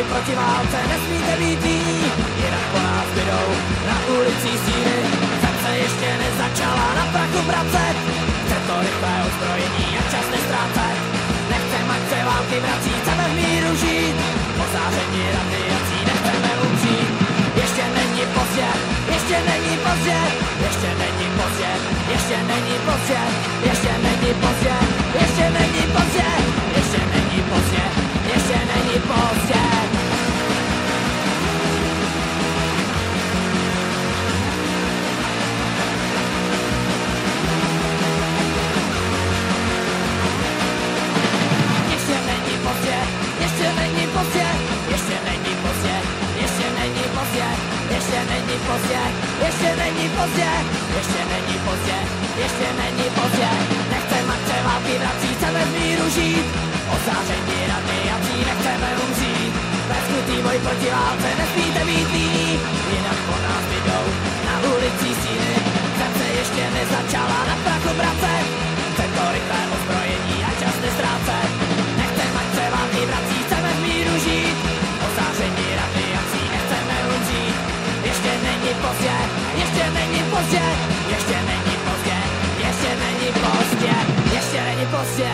boj proti válce nesmíte být ví, jinak po nás vydou na ulici síly. Zase ještě nezačala na prachu vracet, chce to rychlé ozbrojení a čas nestrácet. Nechceme, ať se války vrací, chceme v míru žít, po záření radiací nechceme umřít. Ještě není pozdě, ještě není pozdě, ještě není pozdě, ještě není pozdě, ještě není pozdě, ještě není pozdě, ještě není pozdě, ještě není pozdě. Ještě není pozdě, ještě není pozdě, ještě není pozdě, ještě není pozdě, ještě není pozdě, ještě není pozdě, ještě není pozdě, ještě není pozdě. Nechceme, ať se války vrací, chceme v míru žít, ozáření radiací nechceme umřít. Bezkrutý boj proti válce nesmíte být líní, jinak po nás vydou na ulici síly. Zase ještě nezačala na prachu vracet, chce to rychlé ozbrojení a čas nestrácet. Nechceme, ať se války vrací, chceme v míru žít, ozáření radiací nechceme umřít. Ještě není pozdě, ještě není pozdě, ještě není pozdě, ještě není pozdě, ještě není pozdě.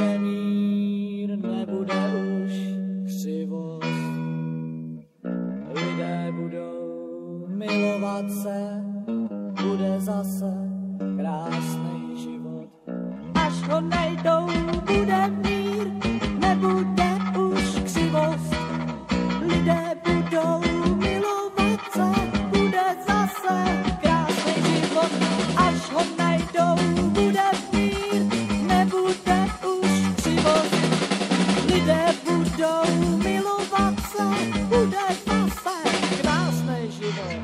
nebude mír, nebude už křivost. Lidé budou milovat se, bude zase krásný život. Až ho najdou, bude mír, nebude už křivost. Lidé budou milovat se, bude zase krásný život. Až ho najdou, bude mír, nebude už křivost. Lidé budou milovat se, bude zase krásný život.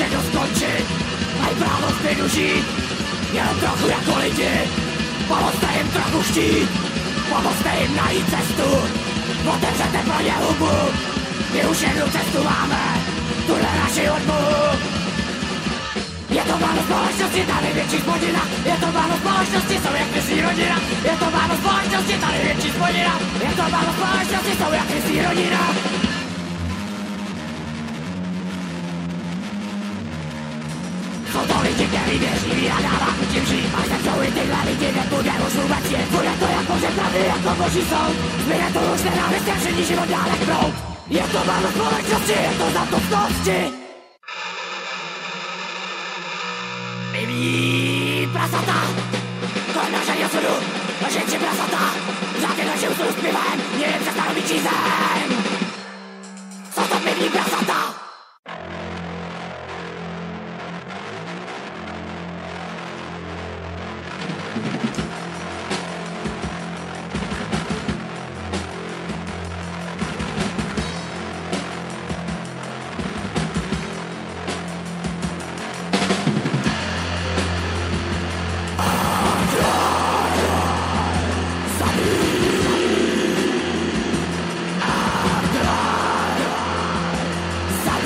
se to skončit, mají právo zpět užít, jenom trochu jako lidi. Pomozte jim trochu štít, pomozte jim najít cestu, otevřete pro ně hubu. My už jednu cestu máme, tuhle naši odbohu. Je to málo společnosti, ta největší spodina. Je to málo společnosti, jsou jak myslí rodina. Je to málo společnosti, ta největší spodina. Je to málo společnosti, jsou jak myslí rodina. Jsou to lidi, kteří věří, víra dává chutím žít. Až tak jsou i tyhle lidi, nebude už vůbec žít. Bude to jako žetlavy, jako boží soud. Zbyde tu už nenávist, každý život dále proud. Je to málo společnosti, je to zatupnosti. Mí prasata, to je naše osudu, naše tři prasata, řáky naše osudu zpívám, měli přestanový čízem. Jsou to mý prasata.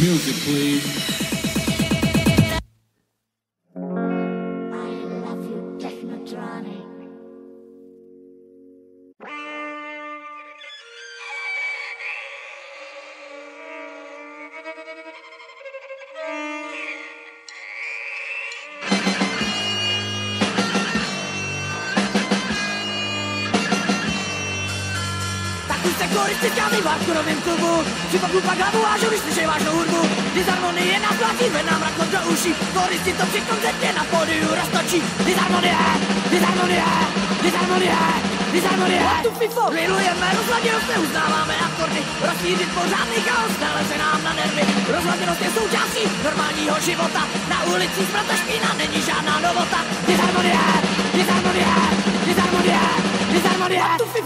Music, please. Připoklů pak hlavu a žudy slyšej vážnou hudbu. Disharmonie nás vláčí, vedná mrakom do uší. Koristi to při koncertě na pódiu roztočí. Disharmonie, disharmonie, disharmonie, disharmonie. What to FIFO? Milujeme, rozladěnost neuznáváme akordy. Rozšířit pořádný chaos, naleze nám na nervy. Rozladěnost je součástí normálního života. Na ulici smrta špína není žádná novota. Disharmonie, disharmonie, disharmonie. Disharmonie,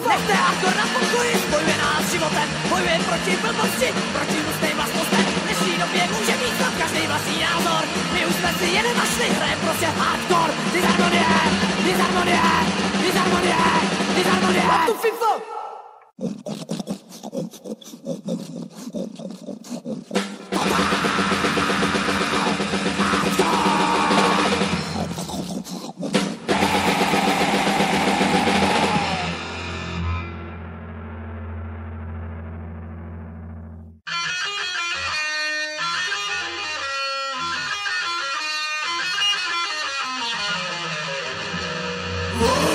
nechte hardcore na pokoji, bojuje nás životem, bojuje proti blbosti, proti hnusným vlastnostem. V dnešní době může mít tam každej vlastní názor, my už jsme si jeden našli, hrajeme prostě hardcore. Disharmonie, disharmonie, disharmonie, disharmonie. A tu FIFO! Whoa!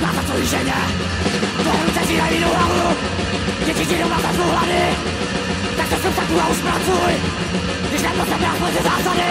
na to žene. Pohruce si najvinu hlavu, děti ti doma zavřou hlady. Tak to jsem taková už pracuj, když na to jsem náhle ze zásady.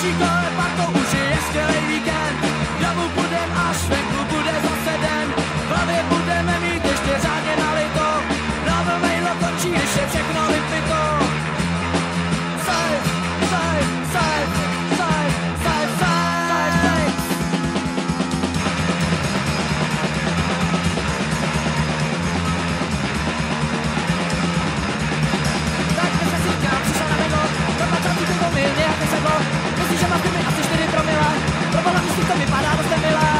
naší kole parkou už je skvělej víkend. Domů budem až venku bude zase den. V hlavě budeme mít ještě řádně nalito. Na vlmejlo končí, než je všechno vypito. Sajf, sajf, sajf, sajf, sajf, sajf. Tak dnes se říkám, přišel na vedlo. To mačám ti bylo mi nějaké sedlo. Myslíš, že mám kumy asi 4 promile. Proboha, myslíš, to vypadá dost nemilé.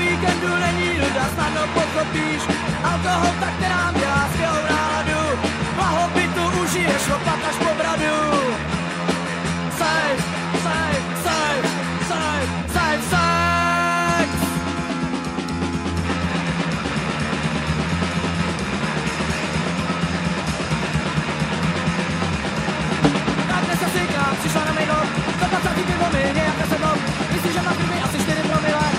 Víkendu není nuda, snadno pochopíš. Alkohol tak, která dělá skvělou náladu. Blahobytu užiješ lopat až po bradu. Sajf, sajf, sajf, sajf, sajf, sajf. Tak dnes se říkám, přišla na mejlo. To 20 pivo mi nějaké sedlo. Myslíš, že mám v asi 4 promile.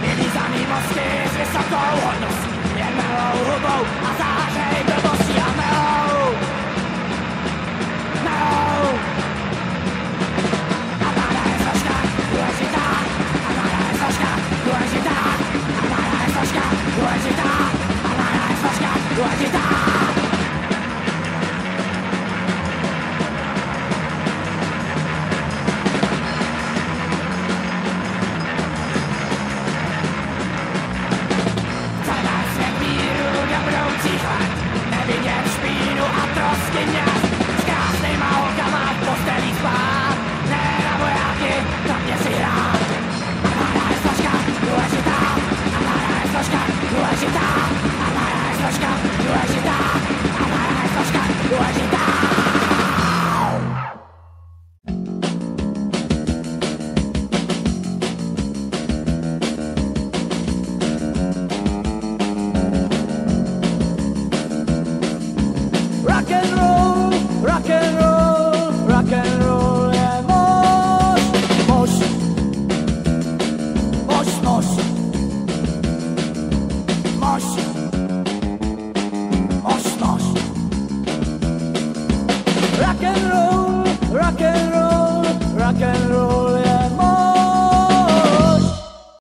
Měli zanývosti s vysokou hodností, jen malou hubou.